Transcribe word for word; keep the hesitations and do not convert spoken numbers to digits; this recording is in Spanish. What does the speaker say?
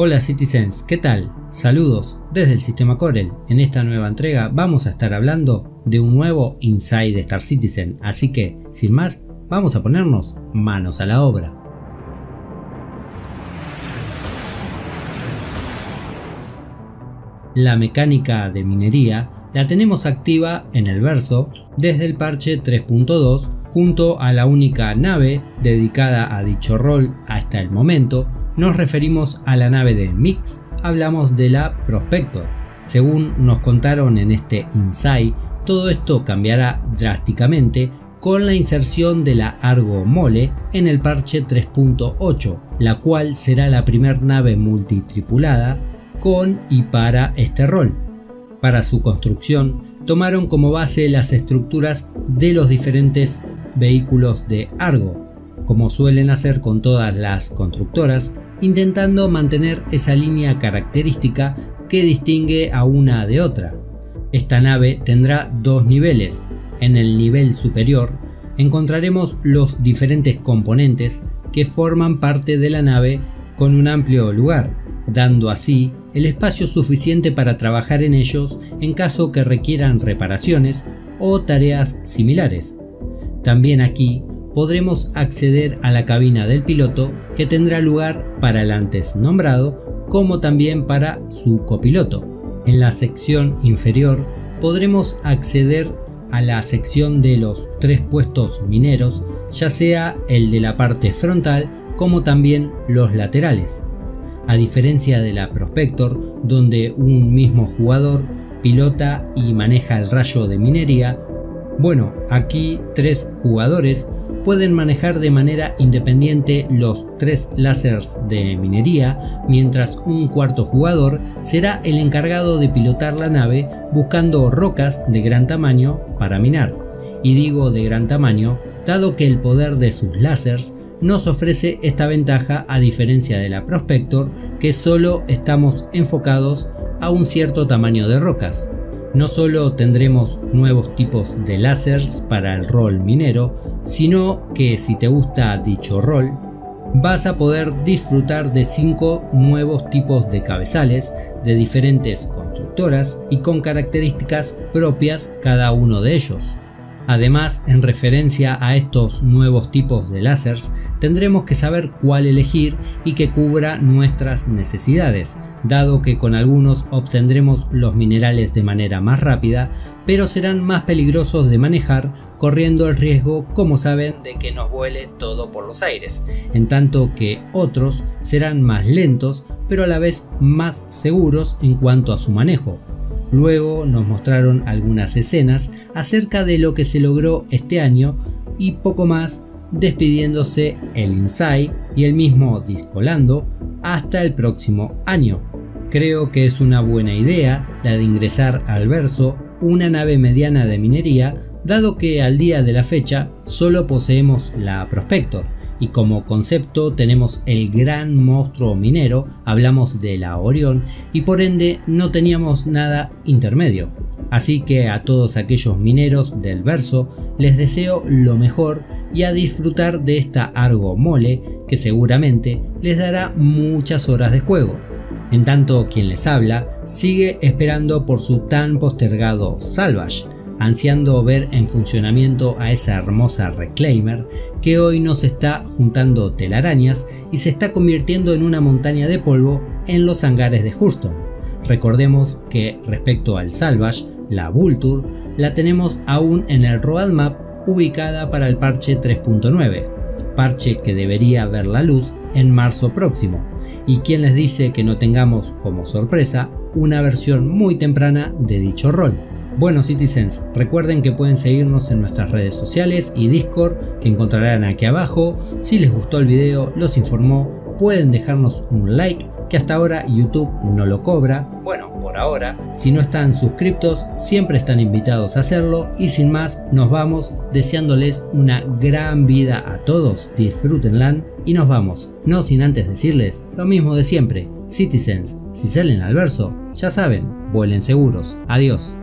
Hola Citizens, ¿qué tal? Saludos desde el sistema Corel. En esta nueva entrega vamos a estar hablando de un nuevo Inside de Star Citizen, así que, sin más, vamos a ponernos manos a la obra. La mecánica de minería la tenemos activa en el verso desde el parche tres punto dos junto a la única nave dedicada a dicho rol hasta el momento. Nos referimos a la nave de Mix, hablamos de la Prospector. Según nos contaron en este Insight, todo esto cambiará drásticamente con la inserción de la Argo Mole en el parche tres punto ocho, la cual será la primer nave multitripulada con y para este rol. Para su construcción, tomaron como base las estructuras de los diferentes vehículos de Argo, como suelen hacer con todas las constructoras, intentando mantener esa línea característica que distingue a una de otra. Esta nave tendrá dos niveles. En el nivel superior encontraremos los diferentes componentes que forman parte de la nave con un amplio lugar, dando así el espacio suficiente para trabajar en ellos en caso que requieran reparaciones o tareas similares. También aquí podremos acceder a la cabina del piloto, que tendrá lugar para el antes nombrado como también para su copiloto. En la sección inferior podremos acceder a la sección de los tres puestos mineros, ya sea el de la parte frontal como también los laterales. A diferencia de la Prospector, donde un mismo jugador pilota y maneja el rayo de minería, bueno, aquí tres jugadores pueden manejar de manera independiente los tres láseres de minería, mientras un cuarto jugador será el encargado de pilotar la nave buscando rocas de gran tamaño para minar. Y digo de gran tamaño, dado que el poder de sus láseres nos ofrece esta ventaja a diferencia de la Prospector, que solo estamos enfocados a un cierto tamaño de rocas. No solo tendremos nuevos tipos de láseres para el rol minero, sino que si te gusta dicho rol, vas a poder disfrutar de cinco nuevos tipos de cabezales de diferentes constructoras y con características propias cada uno de ellos. Además, en referencia a estos nuevos tipos de láseres, tendremos que saber cuál elegir y que cubra nuestras necesidades, dado que con algunos obtendremos los minerales de manera más rápida, pero serán más peligrosos de manejar, corriendo el riesgo, como saben, de que nos vuele todo por los aires, en tanto que otros serán más lentos, pero a la vez más seguros en cuanto a su manejo. Luego nos mostraron algunas escenas acerca de lo que se logró este año y poco más, despidiéndose el Inside y el mismo Discolando hasta el próximo año. Creo que es una buena idea la de ingresar al verso una nave mediana de minería, dado que al día de la fecha solo poseemos la Prospector y como concepto tenemos el gran monstruo minero, hablamos de la Orión, y por ende no teníamos nada intermedio. Así que a todos aquellos mineros del verso les deseo lo mejor y a disfrutar de esta Argo Mole, que seguramente les dará muchas horas de juego. En tanto, quien les habla sigue esperando por su tan postergado Salvage, ansiando ver en funcionamiento a esa hermosa Reclaimer que hoy nos está juntando telarañas y se está convirtiendo en una montaña de polvo en los hangares de Hurston. Recordemos que respecto al Salvage, la Vulture la tenemos aún en el roadmap ubicada para el parche tres punto nueve, parche que debería ver la luz en marzo próximo, y quien les dice que no tengamos como sorpresa una versión muy temprana de dicho rol. Bueno Citizens, recuerden que pueden seguirnos en nuestras redes sociales y Discord que encontrarán aquí abajo. Si les gustó el video, los informó, pueden dejarnos un like que hasta ahora YouTube no lo cobra. Bueno, por ahora, si no están suscriptos, siempre están invitados a hacerlo y sin más nos vamos deseándoles una gran vida a todos, disfrútenla y nos vamos, no sin antes decirles lo mismo de siempre. Citizens, si salen al verso, ya saben, vuelen seguros. Adiós.